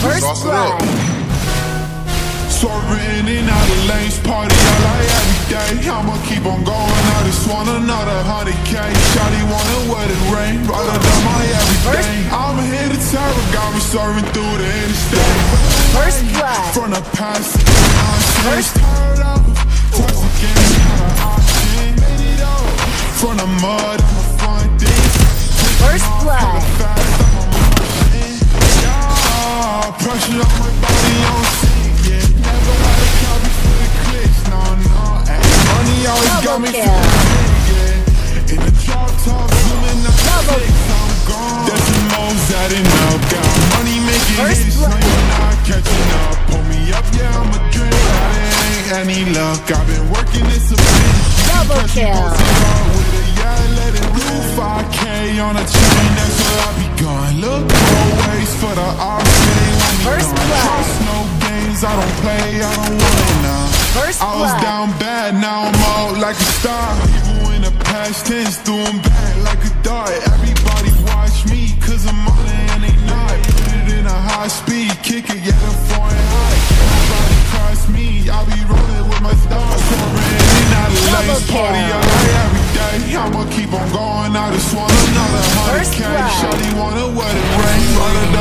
First sauce blood. It up. Swerving in out of lanes, party all I every day. I'ma keep on going, I just want another 100K. Shawty want a wedding ring, roll up on my everything. I'm here to terror, got me serving through the interstate. First blood. From the past, I'm first tired of it. Twice again, I'm made it up. From the mud, I'ma find this. First blood. Pressure on my body, on scene, yeah. Never had a copy for the clicks, no, no. And money always got me feeling, yeah. In the drop top, zooming up the clicks, I'm gone. That's the most that it now got. Money making hits, no, you're not catching up. Pull me up, yeah, I'm a drink. I ain't any luck, I've been working this a bit. Double kill. With a yeah, let it rule. 5K on a chain, that's where I be going. Look always for the option. First blood. Trust no games, I don't play, I don't wanna now. First blood. I was down bad, now I'm out like a star. People in the past tense, doing bad like a dart. Everybody watch me, cause I'm on it and they not. Put it in a high speed, kick it, yeah, I'm flying high. Everybody cross me, I'll be rolling with my stars. Pouring out of lace, party all night every day. I'ma keep on going, I just want another 100K. Shawty wanna wedding ring,